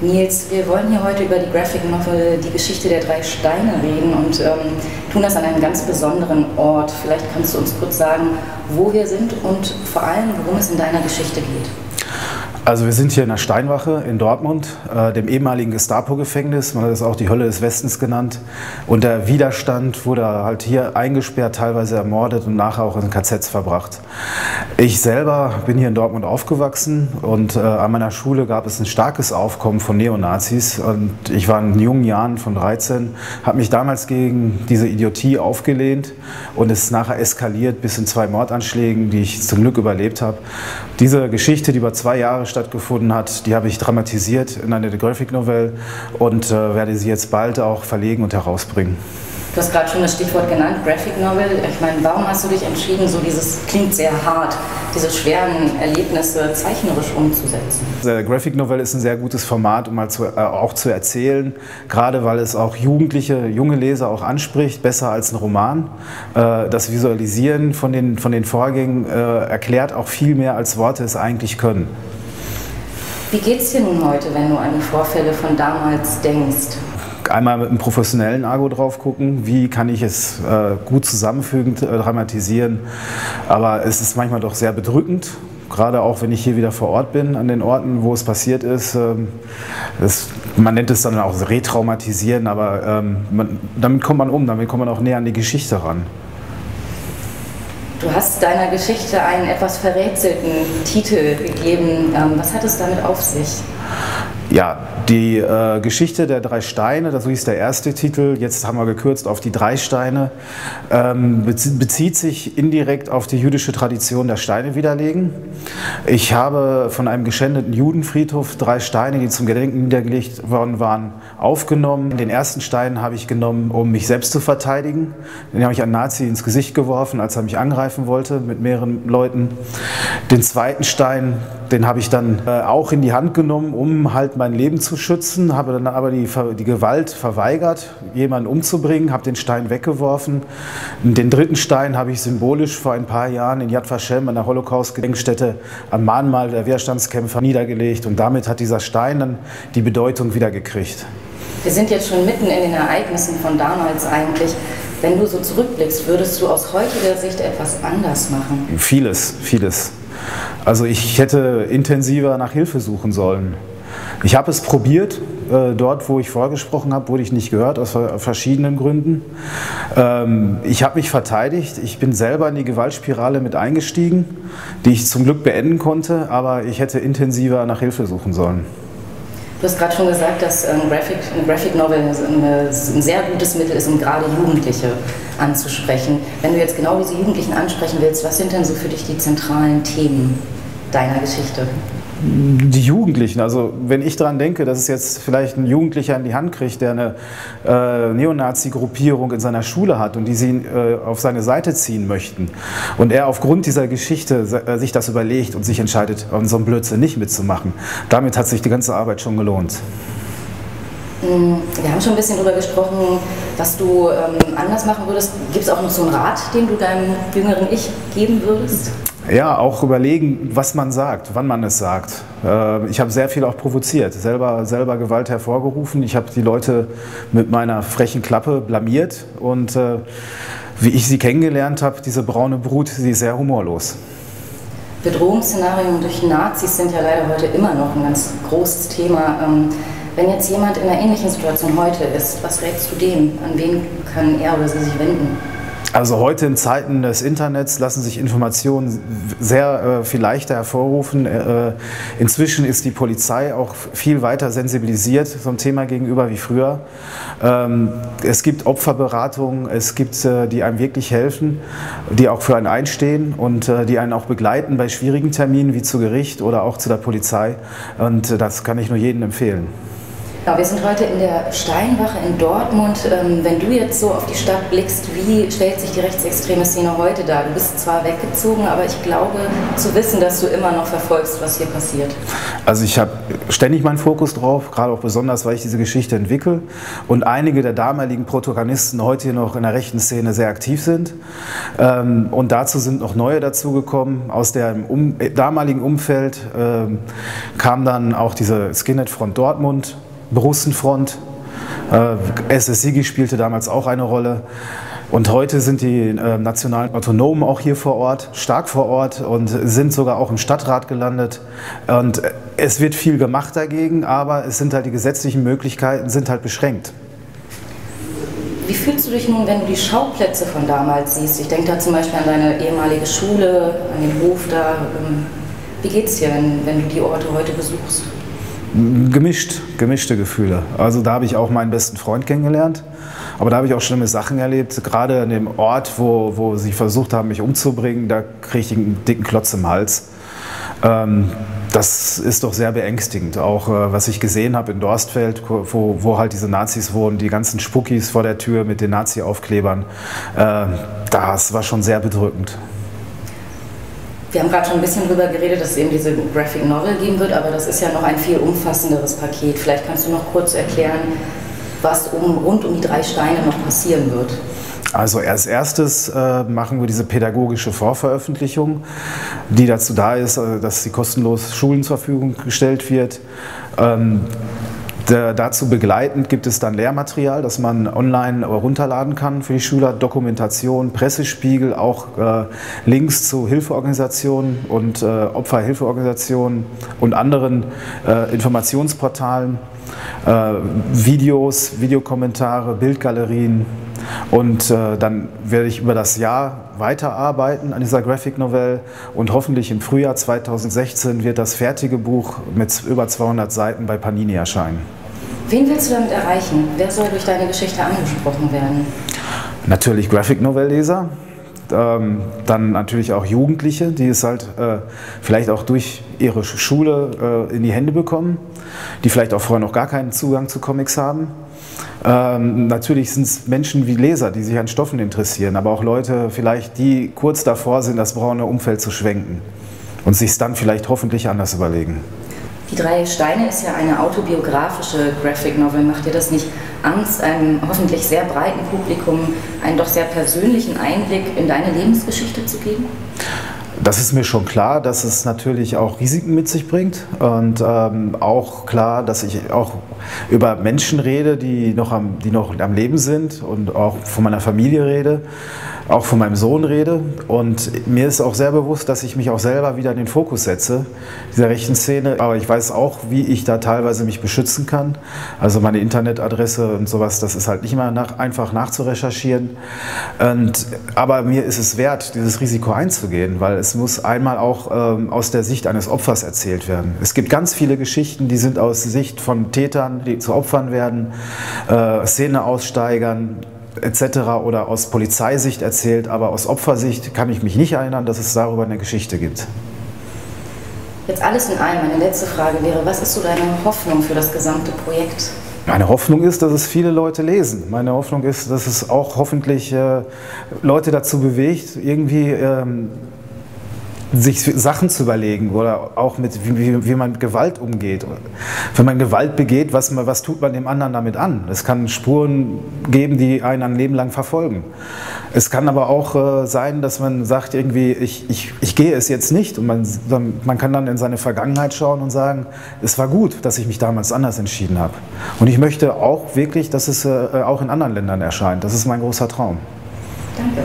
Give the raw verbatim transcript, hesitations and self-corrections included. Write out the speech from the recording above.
Nils, wir wollen hier heute über die Graphic Novel Die Geschichte der drei Steine reden und ähm, tun das an einem ganz besonderen Ort. Vielleicht kannst du uns kurz sagen, wo wir sind und vor allem, worum es in deiner Geschichte geht. Also wir sind hier in der Steinwache in Dortmund, äh, dem ehemaligen Gestapo-Gefängnis, man hat es auch die Hölle des Westens genannt. Unter Widerstand wurde er halt hier eingesperrt, teilweise ermordet und nachher auch in K Zs verbracht. Ich selber bin hier in Dortmund aufgewachsen und äh, an meiner Schule gab es ein starkes Aufkommen von Neonazis. Und ich war in jungen Jahren von dreizehn, habe mich damals gegen diese Idiotie aufgelehnt und es ist nachher eskaliert bis in zwei Mordanschlägen, die ich zum Glück überlebt habe. Diese Geschichte, die über zwei Jahre stattgefunden hat, die habe ich dramatisiert in einer Graphic Novel und äh, werde sie jetzt bald auch verlegen und herausbringen. Du hast gerade schon das Stichwort genannt, Graphic Novel. Ich meine, warum hast du dich entschieden, so dieses, klingt sehr hart, diese schweren Erlebnisse zeichnerisch umzusetzen? Der Graphic Novel ist ein sehr gutes Format, um mal zu, äh, auch zu erzählen, gerade weil es auch Jugendliche, junge Leser auch anspricht, besser als ein Roman. Äh, das Visualisieren von den, von den Vorgängen äh, erklärt auch viel mehr, als Worte es eigentlich können. Wie geht's dir nun heute, wenn du an die Vorfälle von damals denkst? Einmal mit einem professionellen Auge drauf gucken, wie kann ich es äh, gut zusammenfügend äh, dramatisieren. Aber es ist manchmal doch sehr bedrückend, gerade auch wenn ich hier wieder vor Ort bin, an den Orten, wo es passiert ist. Ähm, das, man nennt es dann auch retraumatisieren, aber ähm, man, damit kommt man um, damit kommt man auch näher an die Geschichte ran. Du hast deiner Geschichte einen etwas verrätselten Titel gegeben. Was hat es damit auf sich? Ja, die äh, Geschichte der drei Steine, das ist der erste Titel, jetzt haben wir gekürzt auf die drei Steine, ähm, bezieht sich indirekt auf die jüdische Tradition der Steine widerlegen. Ich habe von einem geschändeten Judenfriedhof drei Steine, die zum Gedenken niedergelegt worden waren, aufgenommen. Den ersten Stein habe ich genommen, um mich selbst zu verteidigen. Den habe ich einem Nazi ins Gesicht geworfen, als er mich angreifen wollte mit mehreren Leuten. Den zweiten Stein, den habe ich dann äh, auch in die Hand genommen, um halt mein Leben zu schützen, habe dann aber die, die Gewalt verweigert, jemanden umzubringen, habe den Stein weggeworfen. Den dritten Stein habe ich symbolisch vor ein paar Jahren in Yad Vashem, an der Holocaust-Gedenkstätte, am Mahnmal der Widerstandskämpfer niedergelegt und damit hat dieser Stein dann die Bedeutung wiedergekriegt. Wir sind jetzt schon mitten in den Ereignissen von damals eigentlich. Wenn du so zurückblickst, würdest du aus heutiger Sicht etwas anders machen? Vieles, vieles. Also ich hätte intensiver nach Hilfe suchen sollen. Ich habe es probiert, dort wo ich vorgesprochen habe, wurde ich nicht gehört, aus verschiedenen Gründen. Ich habe mich verteidigt, ich bin selber in die Gewaltspirale mit eingestiegen, die ich zum Glück beenden konnte, aber ich hätte intensiver nach Hilfe suchen sollen. Du hast gerade schon gesagt, dass ein Graphic, ein Graphic Novel ein sehr gutes Mittel ist, um gerade Jugendliche anzusprechen. Wenn du jetzt genau diese Jugendlichen ansprechen willst, was sind denn so für dich die zentralen Themen deiner Geschichte? Die Jugendlichen, also wenn ich daran denke, dass es jetzt vielleicht ein Jugendlicher in die Hand kriegt, der eine äh, Neonazi-Gruppierung in seiner Schule hat und die sie äh, auf seine Seite ziehen möchten und er aufgrund dieser Geschichte äh, sich das überlegt und sich entscheidet, um so einen Blödsinn nicht mitzumachen, damit hat sich die ganze Arbeit schon gelohnt. Wir haben schon ein bisschen darüber gesprochen, was du ähm, anders machen würdest. Gibt es auch noch so einen Rat, den du deinem jüngeren Ich geben würdest? Ja, auch überlegen, was man sagt, wann man es sagt. Ich habe sehr viel auch provoziert, selber, selber Gewalt hervorgerufen. Ich habe die Leute mit meiner frechen Klappe blamiert und wie ich sie kennengelernt habe, diese braune Brut, sie ist sehr humorlos. Bedrohungsszenarien durch Nazis sind ja leider heute immer noch ein ganz großes Thema. Wenn jetzt jemand in einer ähnlichen Situation heute ist, was rätst du dem? An wen kann er oder sie sich wenden? Also heute in Zeiten des Internets lassen sich Informationen sehr äh, viel leichter hervorrufen. Äh, inzwischen ist die Polizei auch viel weiter sensibilisiert zum Thema gegenüber wie früher. Ähm, es gibt Opferberatungen, es gibt, äh, die einem wirklich helfen, die auch für einen einstehen und äh, die einen auch begleiten bei schwierigen Terminen wie zu Gericht oder auch zu der Polizei. Und äh, das kann ich nur jedem empfehlen. Wir sind heute in der Steinwache in Dortmund. Wenn du jetzt so auf die Stadt blickst, wie stellt sich die rechtsextreme Szene heute dar? Du bist zwar weggezogen, aber ich glaube zu wissen, dass du immer noch verfolgst, was hier passiert. Also ich habe ständig meinen Fokus drauf, gerade auch besonders, weil ich diese Geschichte entwickle und einige der damaligen Protagonisten heute hier noch in der rechten Szene sehr aktiv sind. Und dazu sind noch neue dazugekommen. Aus dem damaligen Umfeld kam dann auch diese Skinhead Front Dortmund, Borussenfront. S S-SIGI spielte damals auch eine Rolle. Und heute sind die äh, nationalen Autonomen auch hier vor Ort, stark vor Ort und sind sogar auch im Stadtrat gelandet. Und es wird viel gemacht dagegen, aber es sind halt die gesetzlichen Möglichkeiten sind halt beschränkt. Wie fühlst du dich nun, wenn du die Schauplätze von damals siehst? Ich denke da zum Beispiel an deine ehemalige Schule, an den Hof da. Wie geht's dir, wenn, wenn du die Orte heute besuchst? Gemischt, gemischte Gefühle. Also da habe ich auch meinen besten Freund kennengelernt, aber da habe ich auch schlimme Sachen erlebt. Gerade an dem Ort, wo, wo sie versucht haben, mich umzubringen, da kriege ich einen dicken Klotz im Hals. Ähm, das ist doch sehr beängstigend. Auch äh, was ich gesehen habe in Dorstfeld, wo, wo halt diese Nazis wohnen, die ganzen Spuckis vor der Tür mit den Nazi-Aufklebern, äh, das war schon sehr bedrückend. Wir haben gerade schon ein bisschen darüber geredet, dass es eben diese Graphic Novel geben wird, aber das ist ja noch ein viel umfassenderes Paket. Vielleicht kannst du noch kurz erklären, was um, rund um die drei Steine noch passieren wird. Also als erstes äh, machen wir diese pädagogische Vorveröffentlichung, die dazu da ist, äh, dass sie kostenlos Schulen zur Verfügung gestellt wird. Ähm, Dazu begleitend gibt es dann Lehrmaterial, das man online runterladen kann für die Schüler, Dokumentation, Pressespiegel, auch äh, Links zu Hilfeorganisationen und äh, Opferhilfeorganisationen und anderen äh, Informationsportalen, äh, Videos, Videokommentare, Bildgalerien. Und äh, dann werde ich über das Jahr weiterarbeiten an dieser Graphic Novel und hoffentlich im Frühjahr zweitausendsechzehn wird das fertige Buch mit über zweihundert Seiten bei Panini erscheinen. Wen willst du damit erreichen? Wer soll durch deine Geschichte angesprochen werden? Natürlich Graphic Novel-Leser, ähm, dann natürlich auch Jugendliche, die es halt äh, vielleicht auch durch ihre Schule äh, in die Hände bekommen, die vielleicht auch vorher noch gar keinen Zugang zu Comics haben. Ähm, natürlich sind es Menschen wie Leser, die sich an Stoffen interessieren, aber auch Leute vielleicht, die kurz davor sind, das braune Umfeld zu schwenken und sich es dann vielleicht hoffentlich anders überlegen. Die Drei Steine ist ja eine autobiografische Graphic Novel. Macht dir das nicht Angst, einem hoffentlich sehr breiten Publikum einen doch sehr persönlichen Einblick in deine Lebensgeschichte zu geben? Das ist mir schon klar, dass es natürlich auch Risiken mit sich bringt und ähm, auch klar, dass ich auch über Menschen rede, die noch, am, die noch am Leben sind und auch von meiner Familie rede, auch von meinem Sohn rede und mir ist auch sehr bewusst, dass ich mich auch selber wieder in den Fokus setze, dieser rechten Szene, aber ich weiß auch, wie ich da teilweise mich beschützen kann, also meine Internetadresse und sowas, das ist halt nicht mehr nach, einfach nachzurecherchieren, und, aber mir ist es wert, dieses Risiko einzugehen, weil es Es muss einmal auch ähm, aus der Sicht eines Opfers erzählt werden. Es gibt ganz viele Geschichten, die sind aus Sicht von Tätern, die zu Opfern werden, äh, Szeneaussteigern et cetera oder aus Polizeisicht erzählt, aber aus Opfersicht kann ich mich nicht erinnern, dass es darüber eine Geschichte gibt. Jetzt alles in allem, meine letzte Frage wäre, was ist so deine Hoffnung für das gesamte Projekt? Meine Hoffnung ist, dass es viele Leute lesen. Meine Hoffnung ist, dass es auch hoffentlich äh, Leute dazu bewegt, irgendwie ähm, sich Sachen zu überlegen oder auch mit, wie, wie man mit Gewalt umgeht. Wenn man Gewalt begeht, was, was tut man dem anderen damit an? Es kann Spuren geben, die einen ein Leben lang verfolgen. Es kann aber auch äh, sein, dass man sagt, irgendwie, ich, ich, ich gehe es jetzt nicht. Und man, man kann dann in seine Vergangenheit schauen und sagen, es war gut, dass ich mich damals anders entschieden habe. Und ich möchte auch wirklich, dass es äh, auch in anderen Ländern erscheint. Das ist mein großer Traum. Danke.